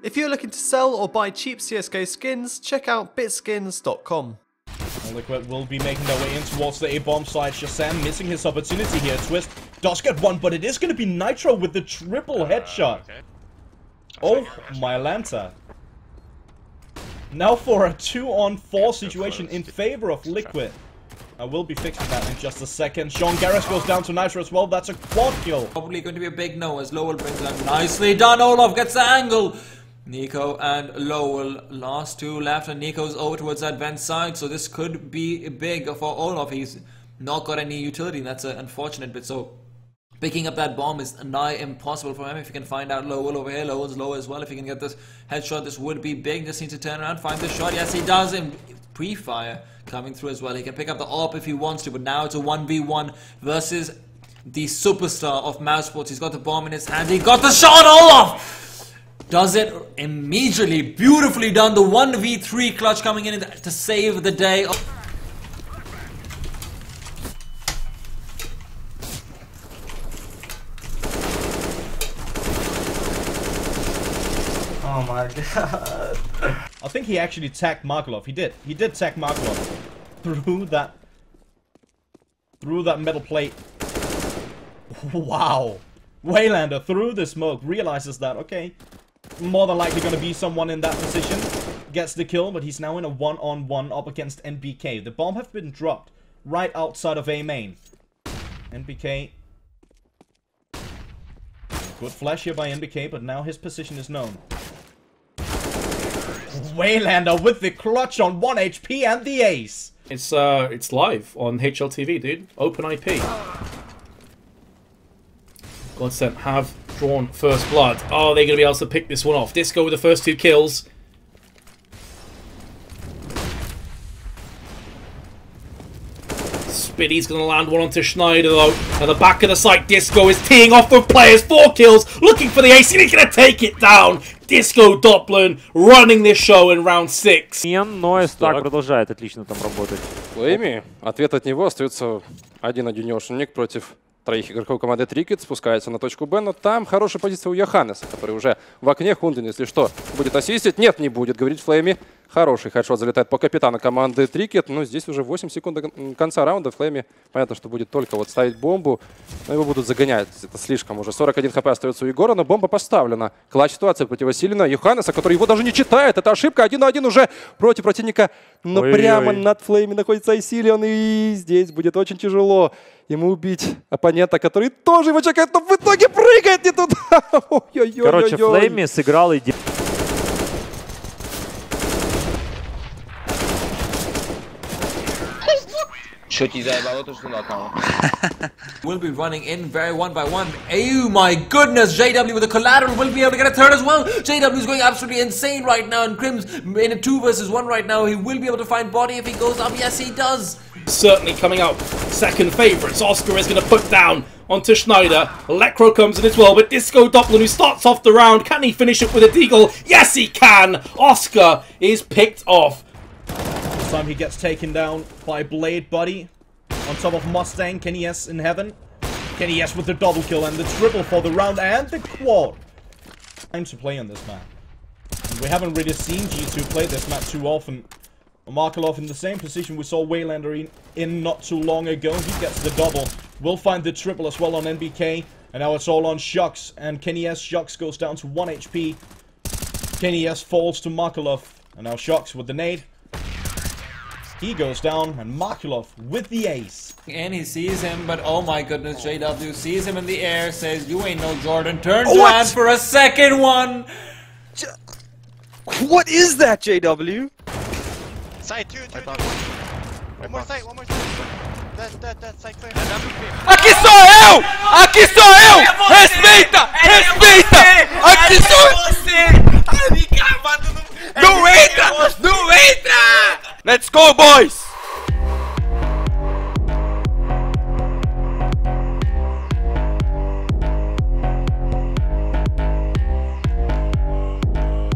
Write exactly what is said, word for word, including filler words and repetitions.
If you're looking to sell or buy cheap C S G O skins, check out bitskins dot com. Liquid will be making their way in towards the A-bomb side. Shasan missing his opportunity here. Twist does get one, but it is going to be Nitro with the triple headshot. Uh, okay. Oh, my Lanta. Now for a two on four situation in favor of Liquid. I will be fixing that in just a second. Sean Garris goes down to Nitro as well. That's a quad kill. Probably going to be a big no as Lowell brings it up. Nicely done. Olaf gets the angle. Niko and Lowell, last two left, and Niko's over towards that vent side, so this could be big for Olaf. He's not got any utility, and that's an unfortunate bit, so picking up that bomb is nigh impossible for him. If you can find out Lowell over here, Lowell's low as well. If he can get this headshot, this would be big. Just needs to turn around, find the shot. Yes, he does. Him pre-fire coming through as well. He can pick up the A W P if he wants to, but now it's a one v one versus the superstar of Mouse Sports. He's got the bomb in his hand. He got the shot, Olaf! Does it immediately, beautifully done. The one v three clutch coming in to save the day. Oh my god. I think he actually tagged Markeloff. He did. He did tag Markeloff through that, through that metal plate. Wow. Waylander through the smoke realizes that, okay, more than likely going to be someone in that position. Gets the kill, but he's now in a one on one up against N B K. The bomb have been dropped right outside of A main. N B K. Good flash here by N B K, but now his position is known. Waylander with the clutch on one H P and the ace. It's uh, it's live on H L T V, dude. Open I P. God sent have drawn first blood. Oh, they're going to be able to pick this one off. Disco with the first two kills. Spitty's going to land one onto Schneider, though. At the back of the site, Disco is teeing off with players. Four kills, looking for the ace, and he's going to take it down. Disco Doplan running this show in round six. Нойс так продолжает отлично там работать. Флэйми, ответ от него остается один-одинешенник против... Троих игроков команды Трикет спускается на точку Б, но там хорошая позиция у Йоханнеса, который уже в окне. Хунден, если что, будет ассистить. Нет, не будет, говорит Флэйми. Хороший хедшот залетает по капитану команды Трикет, но здесь уже восемь секунд до конца раунда. Флэйми, понятно, что будет только вот ставить бомбу, но его будут загонять. Это слишком уже. сорок один хп остается у Егора, но бомба поставлена. Клатч ситуация против Василина. Йоханнеса, который его даже не читает. Это ошибка. Один на один уже против противника. Но Ой -ой -ой. прямо над Флэйми находится Айсилион, и здесь будет очень тяжело ему убить оппонента, который тоже его чекает, но в итоге прыгает не туда. Ой -ой -ой -ой -ой. Короче, Флэйми сыграл и... Will be running in very one by one. Oh my goodness, J W with a collateral will be able to get a third as well. J W is going absolutely insane right now, and Crim's in a two versus one right now. He will be able to find Body if he goes up. Yes, he does. Certainly coming out second favorites. Oscar is going to put down onto Schneider. Elektro comes in as well, but Disco Doplan, who starts off the round, can he finish it with a deagle? Yes, he can. Oscar is picked off. Time he gets taken down by Blade Buddy on top of Mustang. Kenny S in heaven. Kenny S with the double kill and the triple for the round and the quad. Time to play on this map. We haven't really seen G two play this map too often. Markeloff in the same position we saw Waylander in, in not too long ago. He gets the double. We'll find the triple as well on N B K. And now it's all on Shucks and Kenny S. Shucks goes down to one H P. Kenny S falls to Markeloff. And now Shucks with the nade. He goes down, and Markeloff with the ace. And he sees him, but oh my goodness, J W sees him in the air, says, you ain't no Jordan. Turns what? around for a second one. J what is that, J W? Side, two, two, two. One more side, one more side. That, that, that side clear. Aqui sou eu! Aqui sou eu! Respeita! Respeita! Aqui sou eu! Não entra! Não entra! Let's go, boys!